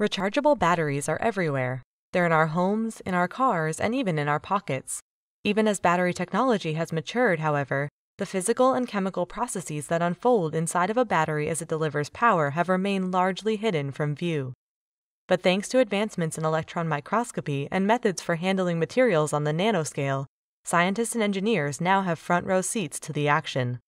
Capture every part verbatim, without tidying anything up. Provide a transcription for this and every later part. Rechargeable batteries are everywhere. They're in our homes, in our cars, and even in our pockets. Even as battery technology has matured, however, the physical and chemical processes that unfold inside of a battery as it delivers power have remained largely hidden from view. But thanks to advancements in electron microscopy and methods for handling materials on the nanoscale, scientists and engineers now have front-row seats to the action.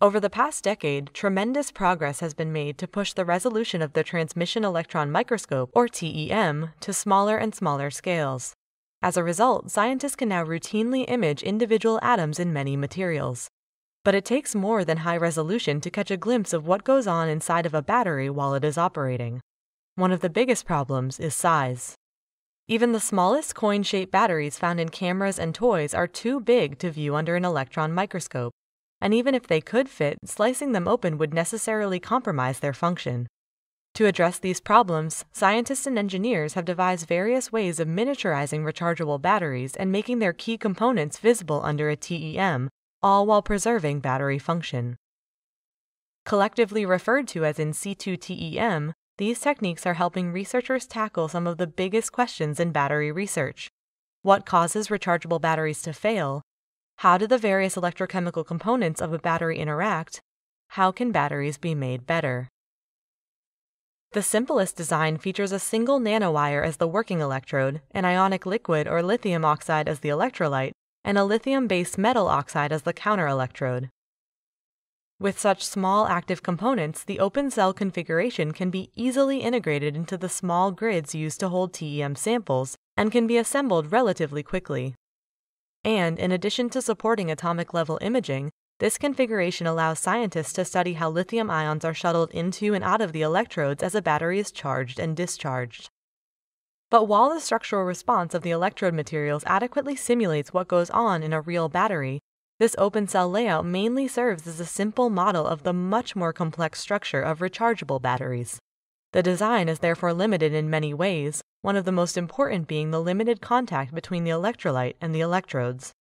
Over the past decade, tremendous progress has been made to push the resolution of the transmission electron microscope, or T E M, to smaller and smaller scales. As a result, scientists can now routinely image individual atoms in many materials. But it takes more than high resolution to catch a glimpse of what goes on inside of a battery while it is operating. One of the biggest problems is size. Even the smallest coin-shaped batteries found in cameras and toys are too big to view under an electron microscope. And even if they could fit, slicing them open would necessarily compromise their function. To address these problems, scientists and engineers have devised various ways of miniaturizing rechargeable batteries and making their key components visible under a T E M, all while preserving battery function. Collectively referred to as in situ T E M, these techniques are helping researchers tackle some of the biggest questions in battery research. What causes rechargeable batteries to fail? How do the various electrochemical components of a battery interact? How can batteries be made better? The simplest design features a single nanowire as the working electrode, an ionic liquid or lithium oxide as the electrolyte, and a lithium-based metal oxide as the counter-electrode. With such small active components, the open cell configuration can be easily integrated into the small grids used to hold T E M samples and can be assembled relatively quickly. And, in addition to supporting atomic-level imaging, this configuration allows scientists to study how lithium ions are shuttled into and out of the electrodes as a battery is charged and discharged. But while the structural response of the electrode materials adequately simulates what goes on in a real battery, this open-cell layout mainly serves as a simple model of the much more complex structure of rechargeable batteries. The design is therefore limited in many ways, one of the most important being the limited contact between the electrolyte and the electrodes.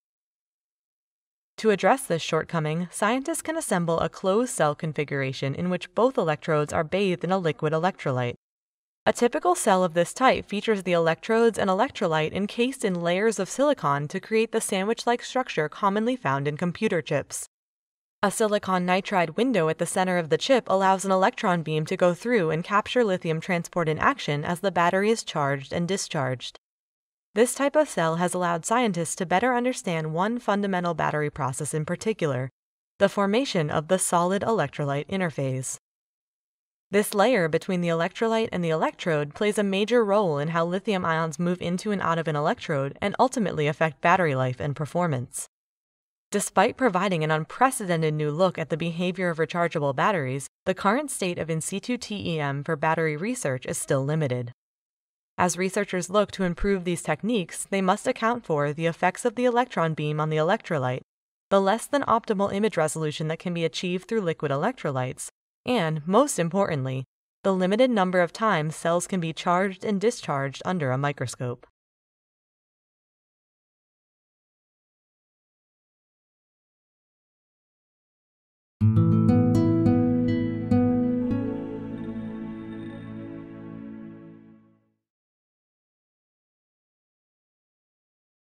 To address this shortcoming, scientists can assemble a closed cell configuration in which both electrodes are bathed in a liquid electrolyte. A typical cell of this type features the electrodes and electrolyte encased in layers of silicon to create the sandwich-like structure commonly found in computer chips. A silicon nitride window at the center of the chip allows an electron beam to go through and capture lithium transport in action as the battery is charged and discharged. This type of cell has allowed scientists to better understand one fundamental battery process in particular, the formation of the solid electrolyte interface. This layer between the electrolyte and the electrode plays a major role in how lithium ions move into and out of an electrode and ultimately affect battery life and performance. Despite providing an unprecedented new look at the behavior of rechargeable batteries, the current state of in situ T E M for battery research is still limited. As researchers look to improve these techniques, they must account for the effects of the electron beam on the electrolyte, the less than optimal image resolution that can be achieved through liquid electrolytes, and, most importantly, the limited number of times cells can be charged and discharged under a microscope.